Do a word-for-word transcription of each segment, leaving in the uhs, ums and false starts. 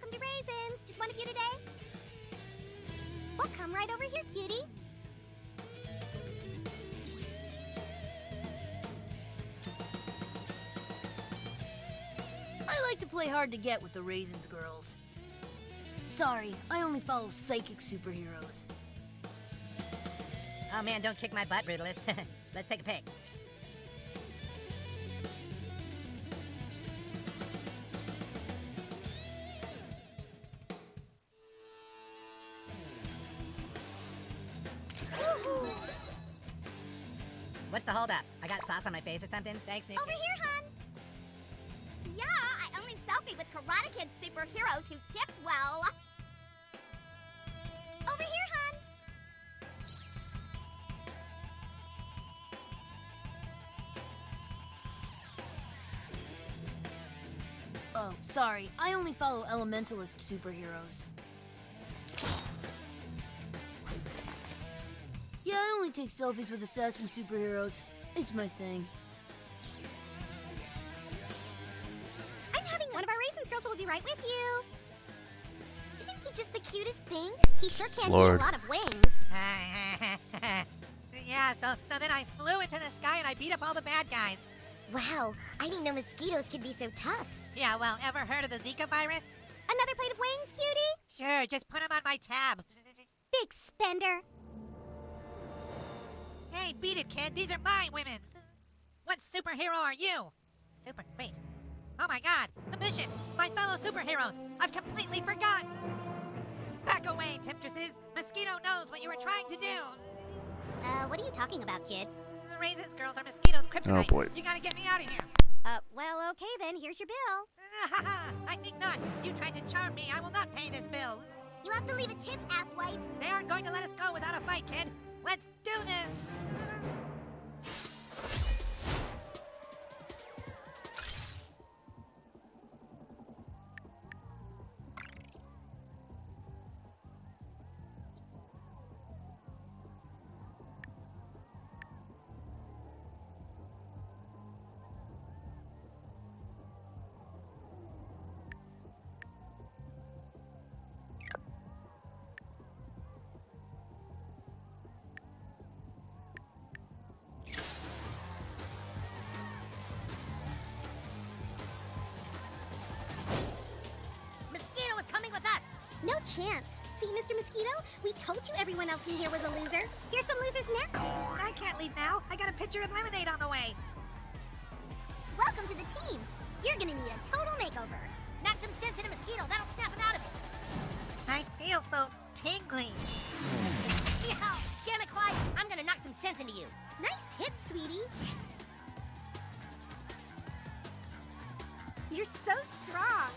Welcome to Raisins. Just one of you today? Well, come right over here, cutie. I like to play hard to get with the Raisins girls. Sorry, I only follow psychic superheroes. Oh man, don't kick my butt, Brutalist. Let's take a pic. What's the holdup? I got sauce on my face or something? Thanks, Nick. Over here, hon! Yeah, I only selfie with Karate Kid superheroes who tip well. Over here, hon! Oh, sorry. I only follow elementalist superheroes. Yeah, I only take selfies with assassin superheroes. It's my thing. I'm having one of our Raisins girls will be right with you. Isn't he just the cutest thing? He sure can Lord. Get a lot of wings. yeah, so, so then I flew into the sky and I beat up all the bad guys. Wow, I didn't know mosquitoes could be so tough. Yeah, well, ever heard of the Zika virus? Another plate of wings, cutie? Sure, just put them on my tab. Big spender. Hey, beat it, kid. These are my women's. What superhero are you? Super, wait. Oh my god, the mission. My fellow superheroes. I've completely forgotten. Back away, temptresses. Mosquito knows what you were trying to do. Uh, what are you talking about, kid? The Raisins girls are mosquitoes kryptonite. Oh boy. You gotta get me out of here. Uh, well, okay then. Here's your bill. I think not. You tried to charm me. I will not pay this bill. You have to leave a tip, asswipe. They aren't going to let us go without a fight, kid. Let's do this! No chance. See, Mister Mosquito? We told you everyone else in here was a loser. Here's some losers now. I can't leave now. I got a pitcher of lemonade on the way. Welcome to the team. You're gonna need a total makeover. Knock some sense in a mosquito. That'll snap him out of it. I feel so tingly. Yo, damn it, Clyde. I'm gonna knock some sense into you. Nice hit, sweetie. You're so strong.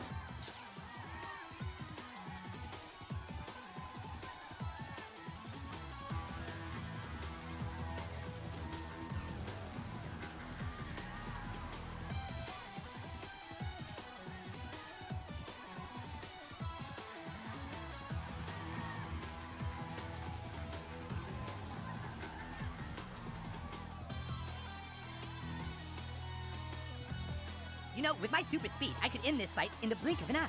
You know, with my super speed, I could end this fight in the blink of an eye.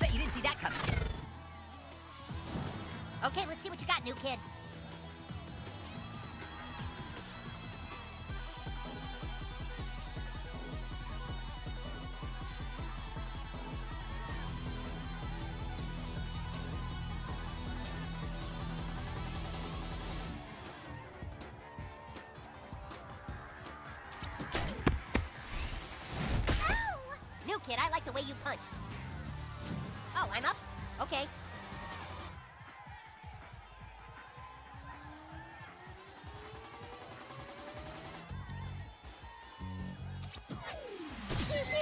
Bet you didn't see that coming. Okay, let's see what you got, new kid. Kid, I like the way you punch. Oh, I'm up? Okay.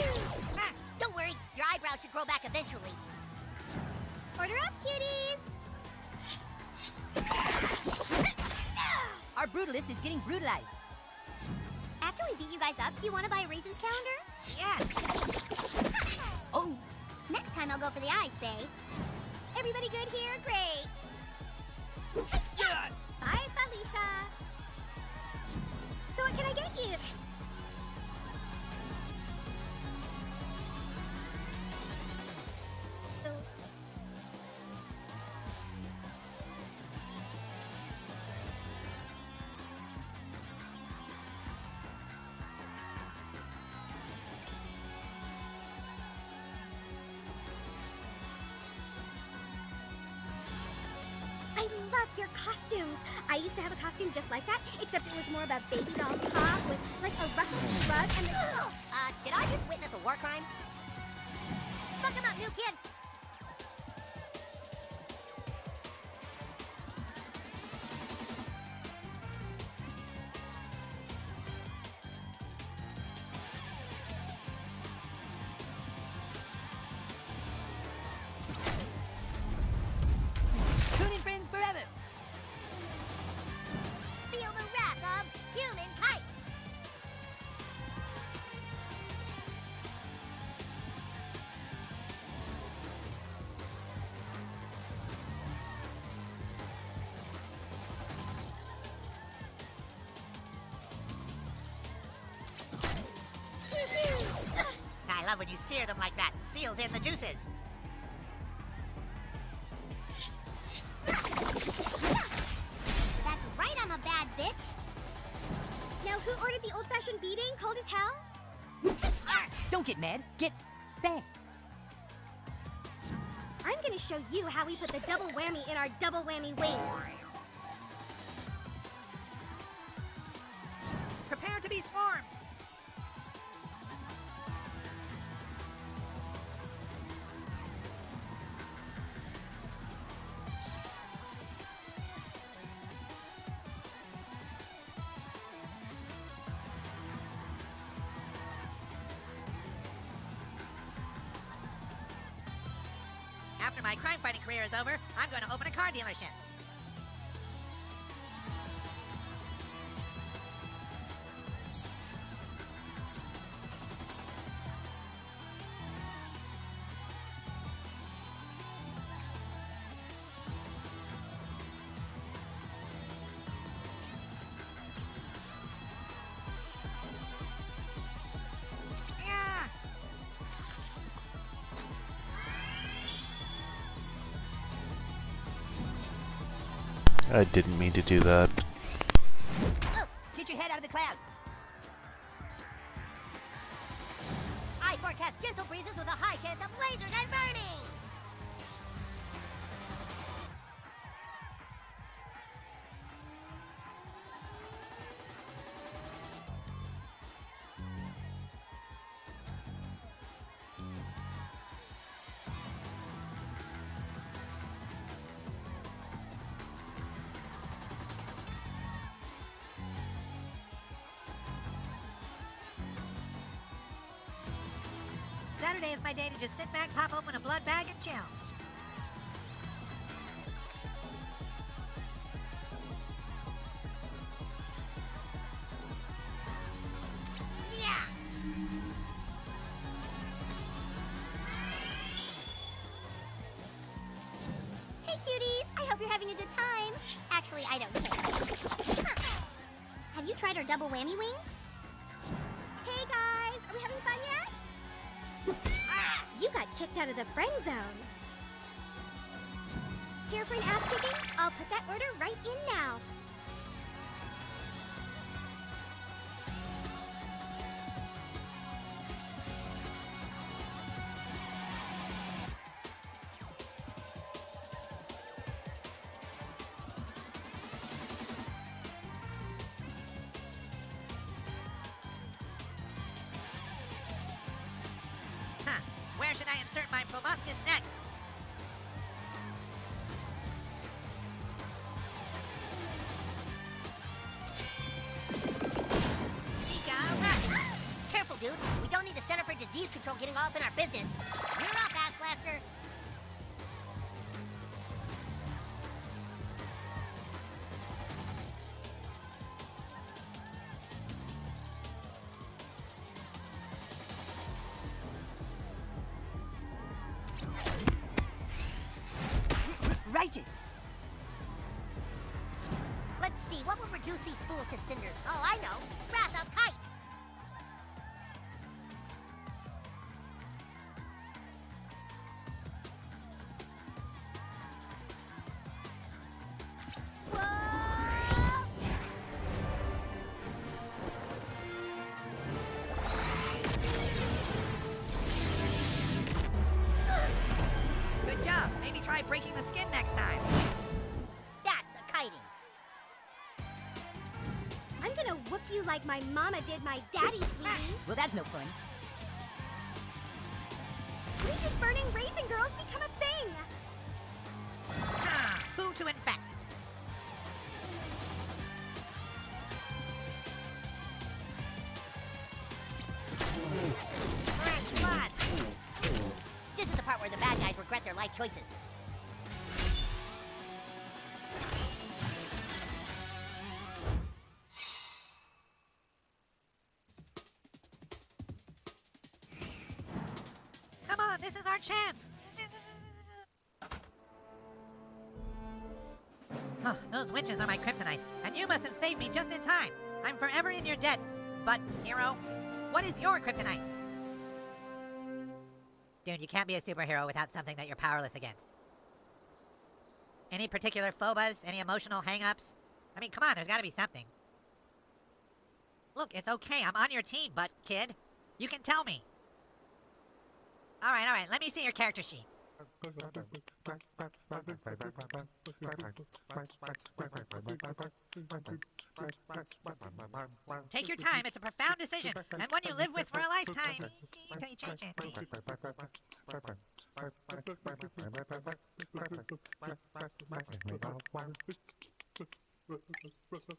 ah, don't worry, your eyebrows should grow back eventually. Order up, cuties! Our Brutalist is getting brutalized. After we beat you guys up, do you want to buy a Raisins calendar? Yes! Oh! Next time I'll go for the eyes, babe. Everybody good here? Great! Yeah. Bye, Felicia! up your costumes. I used to have a costume just like that, except it was more of a baby doll top with like a rough rug and the... Uh, did I just witness a war crime? Fuck him up, new kid! I love when you sear them like that. Seals in the juices. That's right, I'm a bad bitch. Now who ordered the old-fashioned beating? Cold as hell? Don't get mad. Get bang. I'm gonna show you how we put the double whammy in our double whammy wings. Prepare to be swarmed. After my crime-fighting career is over, I'm going to open a car dealership. I didn't mean to do that. Oh, get your head out of the clouds. I forecast gentle breezes with a high chance of laser and burning. Saturday is my day to just sit back, pop open a blood bag, and chill. Yeah! Hey, cuties! I hope you're having a good time. Actually, I don't care. Huh. Have you tried our double whammy wings? Hey, guys! Are we having fun yet? You got kicked out of the friend zone. Here for an ass kicking? I'll put that order right in now. Where should I insert my proboscis next? Careful, dude. We don't need the Center for Disease Control getting all up in our business. You're up, ass blaster. Let's see, what will reduce these fools to cinders? Oh, I know. Wrath of Kite! Whoa! Good job. Maybe try breaking the skin next time. That's a whoop you like my mama did my daddy, sweetie. Well, that's no fun. When did burning Raisin Girls become a thing? Ah, who to infect? This is the part where the bad guys regret their life choices. Come on, this is our chance. Huh, those witches are my kryptonite, and you must have saved me just in time. I'm forever in your debt. But, hero, what is your kryptonite? Dude, you can't be a superhero without something that you're powerless against. Any particular phobas? Any emotional hang-ups? I mean, come on, there's gotta be something. Look, it's okay, I'm on your team, but kid. You can tell me. Alright, alright, let me see your character sheet. Take your time, it's a profound decision, and one you live with for a lifetime. Can you change it?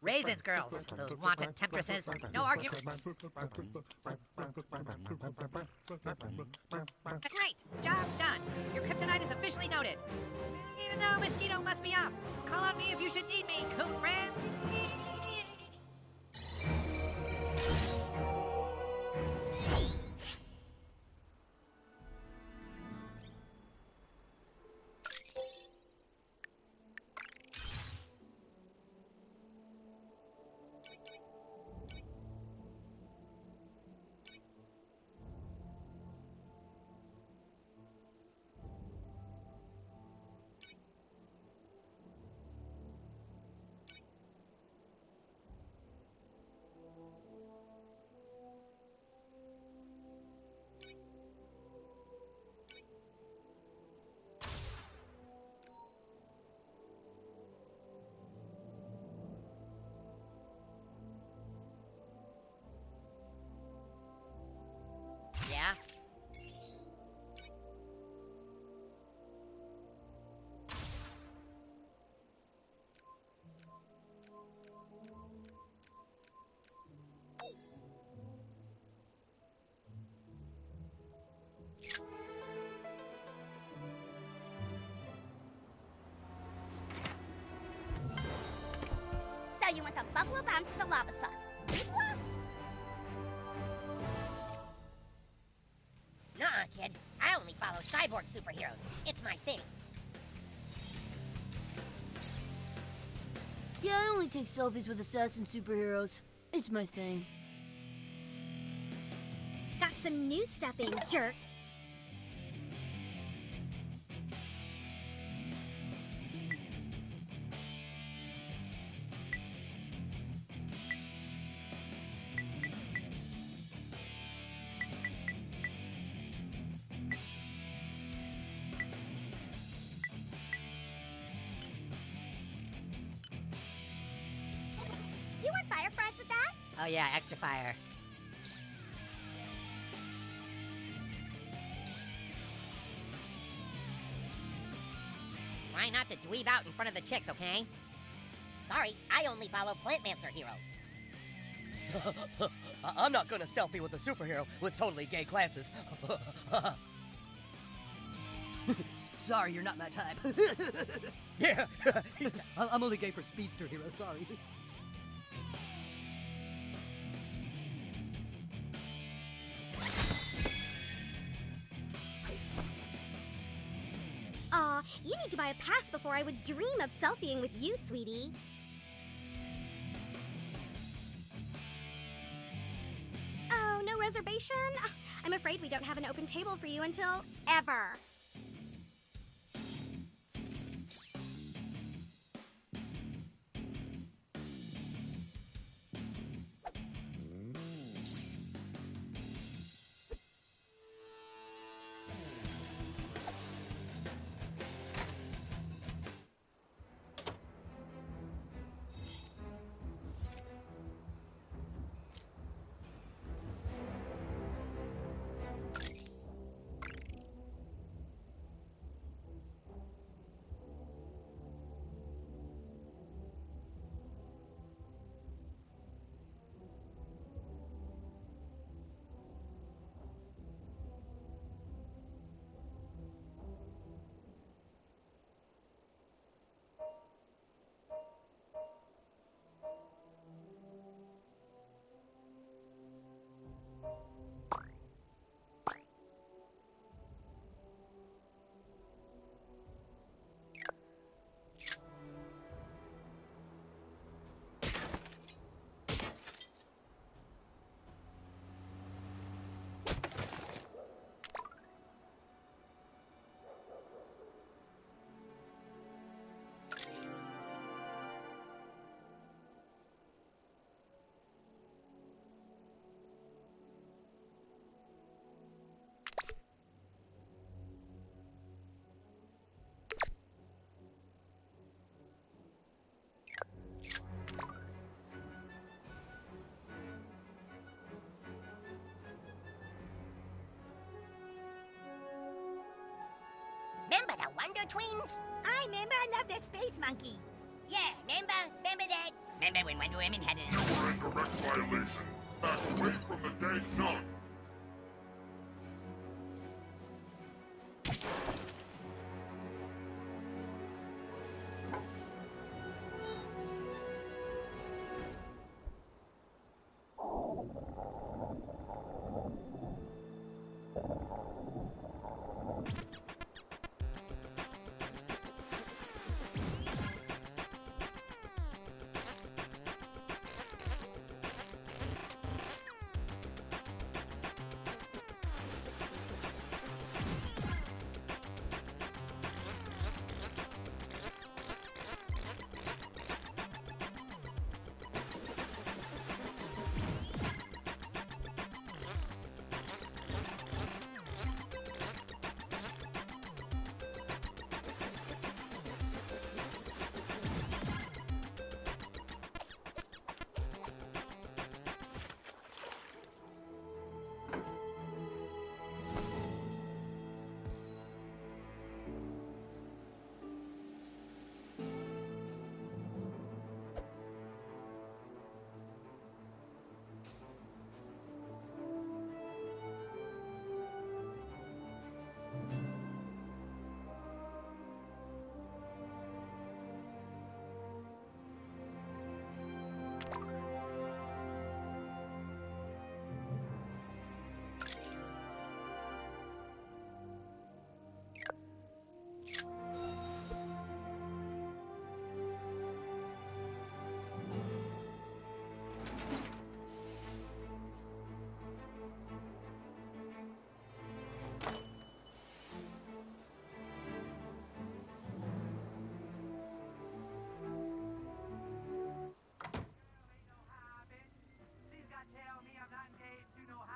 Raisins Girls, those wanton temptresses, no argument. Great, job done. Your kryptonite is officially noted. You know, mosquito must be off. Call on me if you should need me, coon friend. Yeah? So you want the buffalo bombs to the lava sauce? Kid, I only follow cyborg superheroes. It's my thing. Yeah, I only take selfies with assassin superheroes. It's my thing. Got some new stuff in, jerk. Do you want fire for us with that? Oh yeah, extra fire. Try not to dweeb out in front of the chicks, okay? Sorry, I only follow Plantmancer heroes. I'm not gonna selfie with a superhero with totally gay classes. Sorry, you're not my type. Yeah, I'm only gay for speedster heroes, sorry. You need to buy a pass before I would dream of selfieing with you, sweetie. Oh, no reservation? I'm afraid we don't have an open table for you until ever. the twins? I remember I love the space monkey. Yeah, remember? Remember that? Remember when Wonder Woman had an... You were in direct violation. Back away from the dead nun.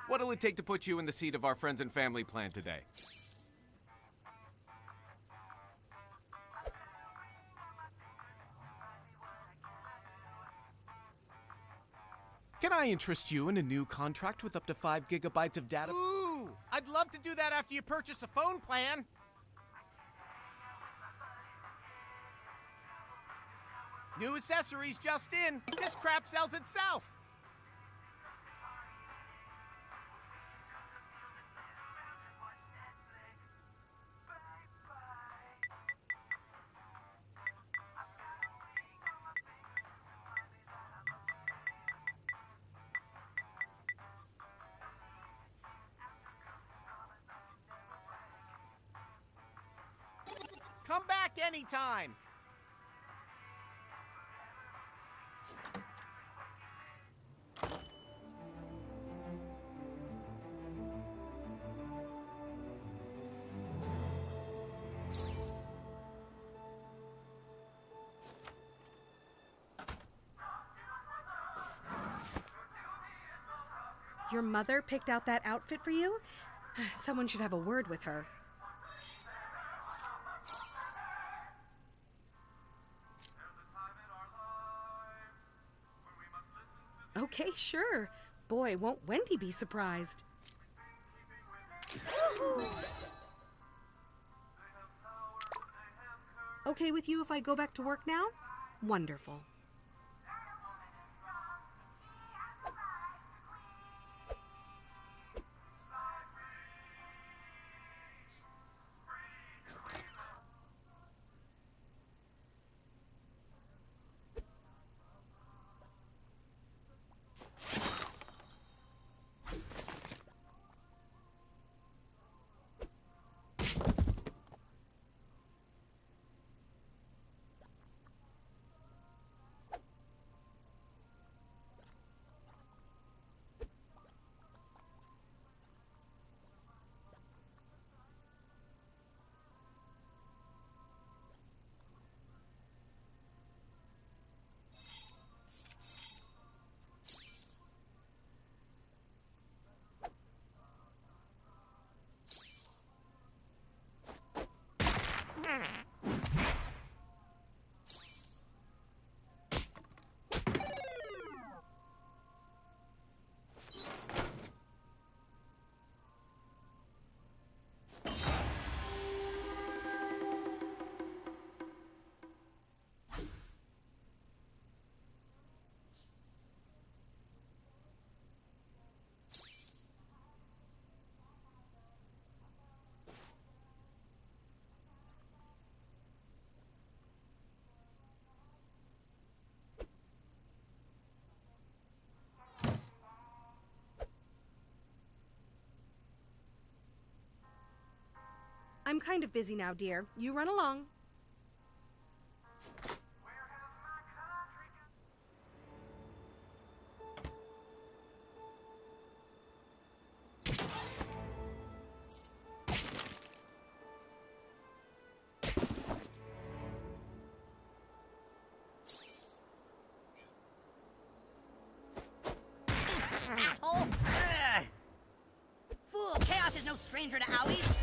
What'll it take to put you in the seat of our friends and family plan today? Can I interest you in a new contract with up to five gigabytes of data? Ooh! I'd love to do that after you purchase a phone plan. New accessories just in. This crap sells itself. Come back anytime! Your mother picked out that outfit for you? Someone should have a word with her. Okay, sure. Boy, won't Wendy be surprised. Okay with you if I go back to work now? Wonderful. I'm kind of busy now, dear. You run along. Stranger to owies.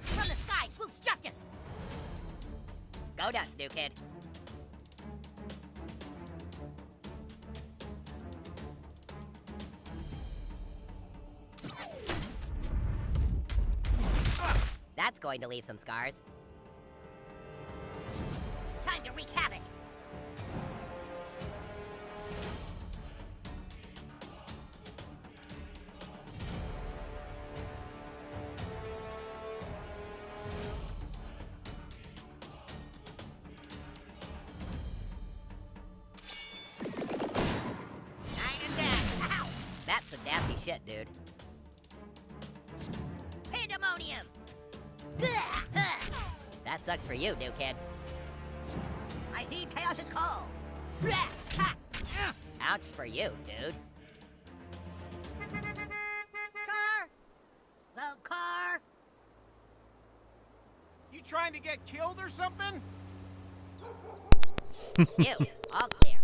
From the sky swoops justice. Go nuts, new kid. That's going to leave some scars. Time to wreak havoc. Shit, dude. Pandemonium! That sucks for you, new kid. I heed chaos's call. Ouch for you, dude. Car! Well, car! You trying to get killed or something? You, all clear.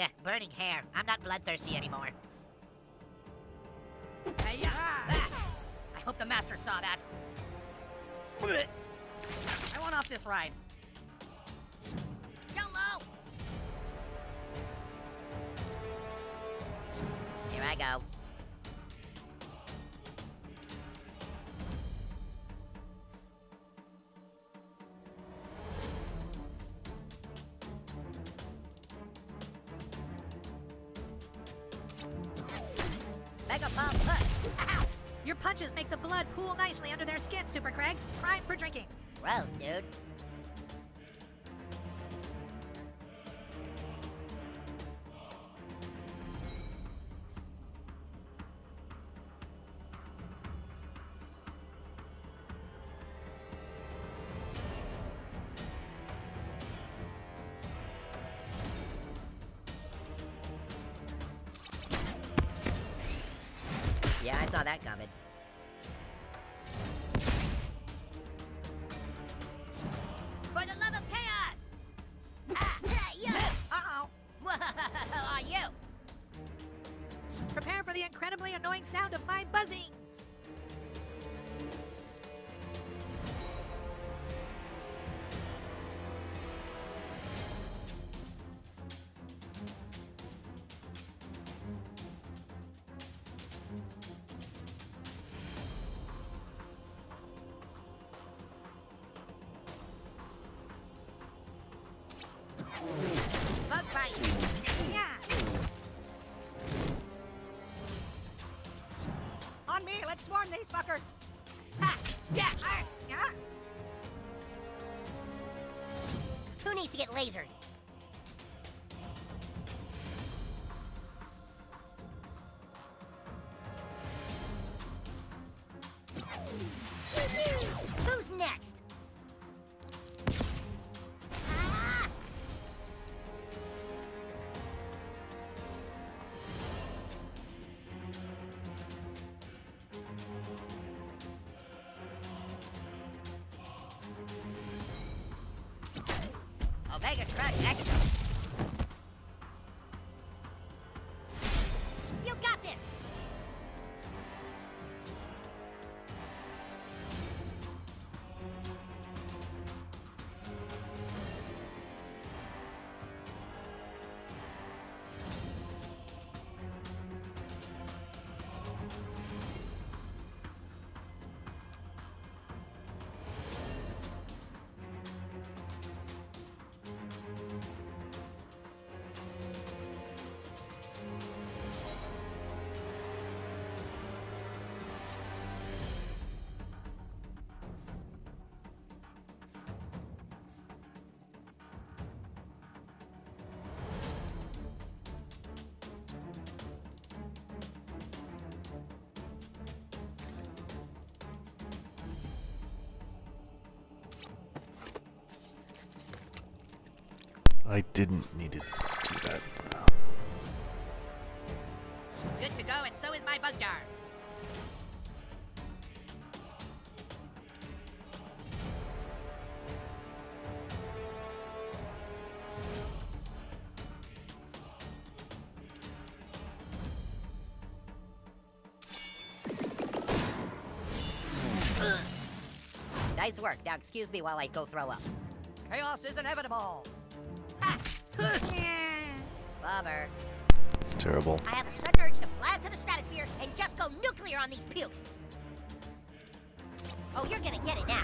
Ugh, burning hair. I'm not bloodthirsty anymore. Hey-ya! Ah! I hope the master saw that. I want off this ride. YOLO! Here I go. Your punches make the blood pool nicely under their skin, Super Craig. Prime for drinking. Gross, dude. Yeah, I saw that coming. For the love of chaos! Ah, yeah, uh-oh. Whoa, are you? Prepare for the incredibly annoying sound of my buzzing. Bug bite! Yeah! On me! Let's swarm these fuckers! Ha! Yeah! Uh, yeah! Who needs to get lasered? Who's next? Mega Crush Extra! You got this! I didn't need to do that. Good to go, and so is my bug jar. Nice work. Now excuse me while I go throw up. Chaos is inevitable. Bummer. It's terrible. I have a sudden urge to fly up to the stratosphere and just go nuclear on these pukes. Oh, you're gonna get it now.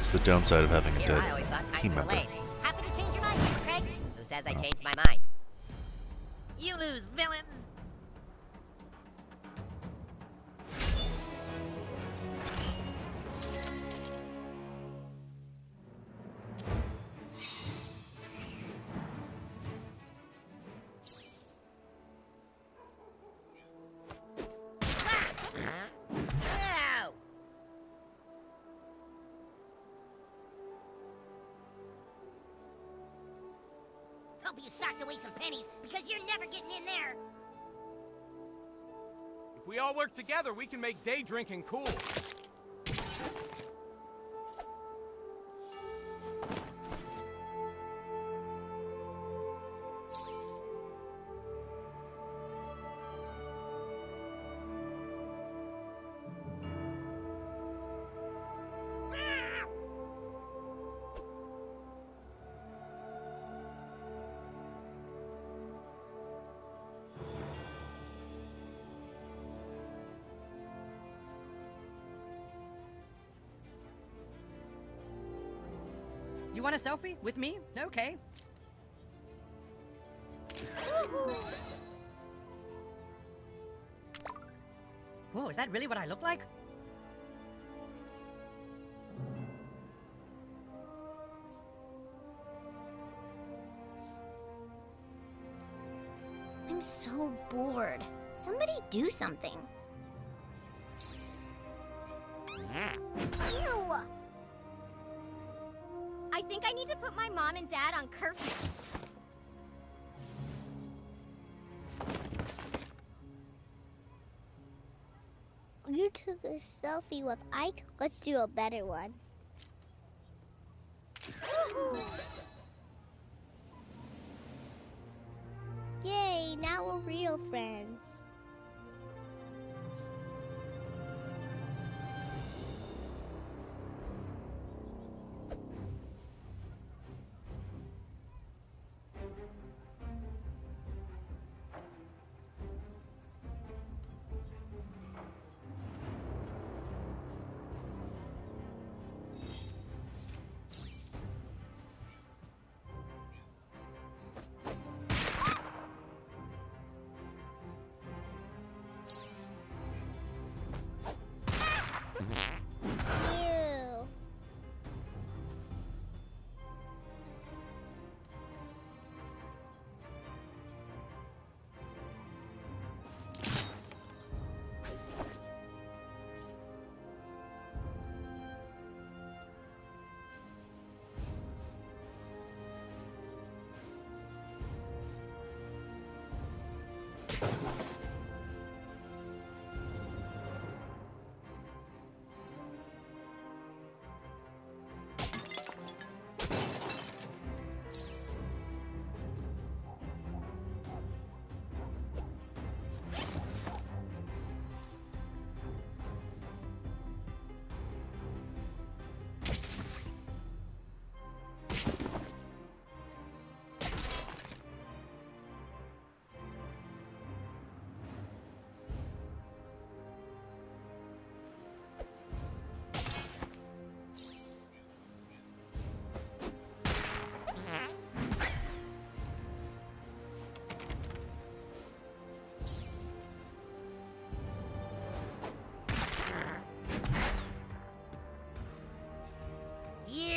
It's the downside of having a dead team member. Happy to change your mind, Craig? Who says I changed my mind? You lose, villains! Hope you socked away some pennies, because you're never getting in there. If we all work together, we can make day drinking cool. You want a selfie with me? Okay. Whoa, is that really what I look like? I'm so bored. Somebody do something. Ew! I think I need to put my mom and dad on curfew. You took a selfie with Ike. Let's do a better one. Yay, now we're real friends.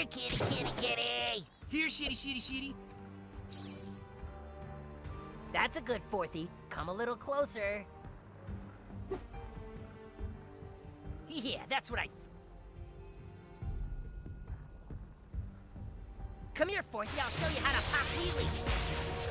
Kitty, kitty, kitty! Here, shitty, shitty, shitty! That's a good fourthie. Come a little closer. Yeah, that's what I... Come here, Forky, I'll show you how to pop wheelies.